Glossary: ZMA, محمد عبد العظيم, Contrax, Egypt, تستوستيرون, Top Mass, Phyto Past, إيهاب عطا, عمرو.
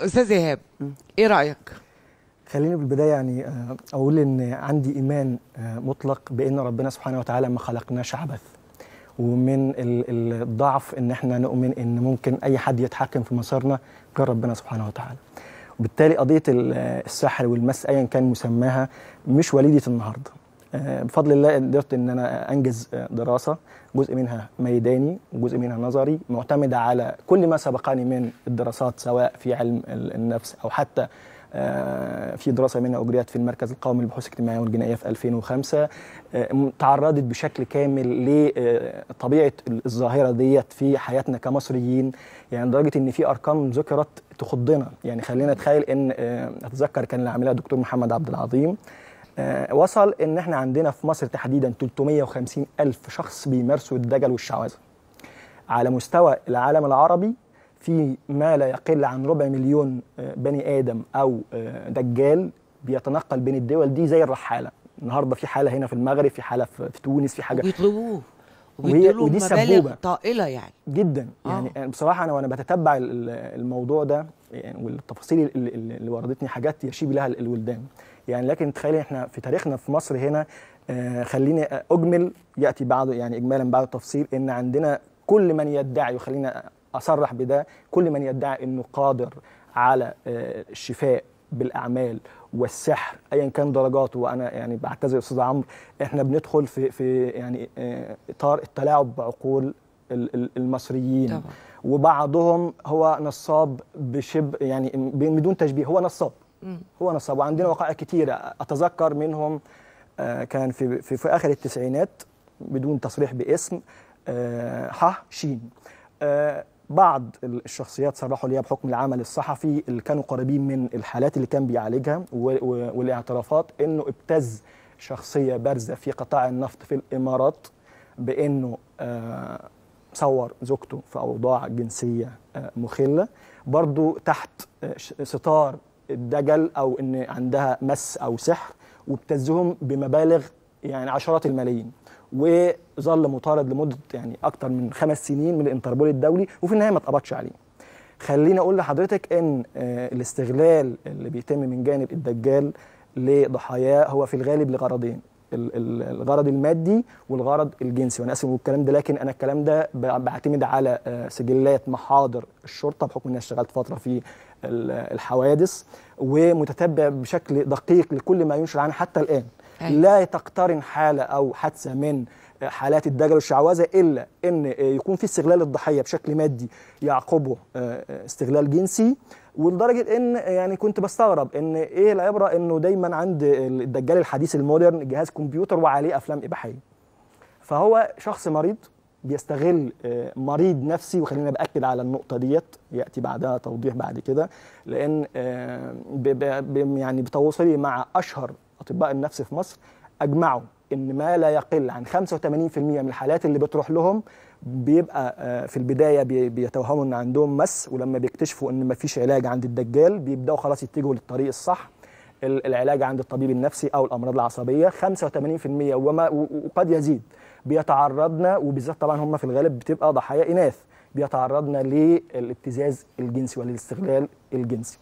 استاذ ايهاب، ايه رايك؟ خليني بالبدايه يعني اقول ان عندي ايمان مطلق بان ربنا سبحانه وتعالى ما خلقناش عبث، ومن الضعف ان احنا نؤمن ان ممكن اي حد يتحكم في مسارنا غير ربنا سبحانه وتعالى. وبالتالي قضيه السحر والمس ايا كان مسماها مش وليده النهارده. بفضل الله قدرت ان انا انجز دراسه جزء منها ميداني وجزء منها نظري، معتمده على كل ما سبقني من الدراسات سواء في علم النفس او حتى في دراسه منها اجريت في المركز القومي للبحوث الاجتماعيه والجنائيه في 2005 تعرضت بشكل كامل لطبيعه الظاهره ديت في حياتنا كمصريين، يعني لدرجه ان في ارقام ذكرت تخضنا. يعني خلينا نتخيل ان اتذكر كان اللي عاملها الدكتور محمد عبد العظيم، وصل ان احنا عندنا في مصر تحديدا 350 الف شخص بيمارسوا الدجل والشعوذه. على مستوى العالم العربي في ما لا يقل عن ربع مليون بني ادم او دجال بيتنقل بين الدول دي زي الرحاله. النهارده في حاله هنا في المغرب، في حاله في تونس، في حاجه بيطلبوه ودي مبالغ طائله يعني جدا. يعني بصراحه انا وانا بتتبع الموضوع ده يعني والتفاصيل اللي وردتني حاجات يشيب لها الولدان يعني. لكن تخيلي احنا في تاريخنا في مصر هنا، خليني اجمل ياتي بعض يعني اجمالا بعض التفصيل، ان عندنا كل من يدعي، وخلينا اصرح بده، كل من يدعي انه قادر على الشفاء بالاعمال والسحر ايا كان درجاته. وانا يعني بعتذر استاذ عمرو، احنا بندخل في يعني اطار التلاعب بعقول المصريين طبعا. وبعضهم هو نصاب بشبه يعني بدون تشبيه، هو نصاب وعندنا وقائع كتيرة أتذكر منهم. كان في آخر التسعينات بدون تصريح باسم شين، بعض الشخصيات صرحوا ليها بحكم العمل الصحفي اللي كانوا قريبين من الحالات اللي كان بيعالجها والاعترافات، إنه ابتز شخصية بارزة في قطاع النفط في الإمارات بإنه صور زوجته في أوضاع جنسية مخلة، برضو تحت ستار الدجل او ان عندها مس او سحر، وابتزهم بمبالغ يعني عشرات الملايين، وظل مطارد لمده يعني اكثر من 5 سنين من الانتربول الدولي، وفي النهايه ما اتقبضش عليه. خليني اقول لحضرتك ان الاستغلال اللي بيتم من جانب الدجال لضحاياه هو في الغالب لغرضين، الغرض المادي والغرض الجنسي، وانا اسف بالكلام ده، لكن انا الكلام ده بعتمد على سجلات محاضر الشرطه بحكم اني اشتغلت فتره في الحوادث ومتتبع بشكل دقيق لكل ما ينشر عنه حتى الان. لا تقترن حاله او حادثه من حالات الدجل والشعوذه الا ان يكون في استغلال الضحيه بشكل مادي يعقبه استغلال جنسي. ولدرجه ان يعني كنت بستغرب ان ايه العبره انه دايما عند الدجال الحديث المودرن جهاز كمبيوتر وعليه افلام اباحيه، فهو شخص مريض بيستغل مريض نفسي. وخلينا باكد على النقطه ديت، ياتي بعدها توضيح بعد كده، لان يعني بتواصلي مع اشهر اطباء النفس في مصر اجمعوا ان ما لا يقل عن 85% من الحالات اللي بتروح لهم بيبقى في البدايه بيتوهموا ان عندهم مس، ولما بيكتشفوا ان مفيش علاج عند الدجال بيبداوا خلاص يتجهوا للطريق الصح، العلاج عند الطبيب النفسي او الامراض العصبيه. 85% وقد يزيد بيتعرضنا، وبالذات طبعا هم في الغالب بتبقى ضحايا اناث، بيتعرضنا للابتزاز الجنسي وللاستغلال الجنسي.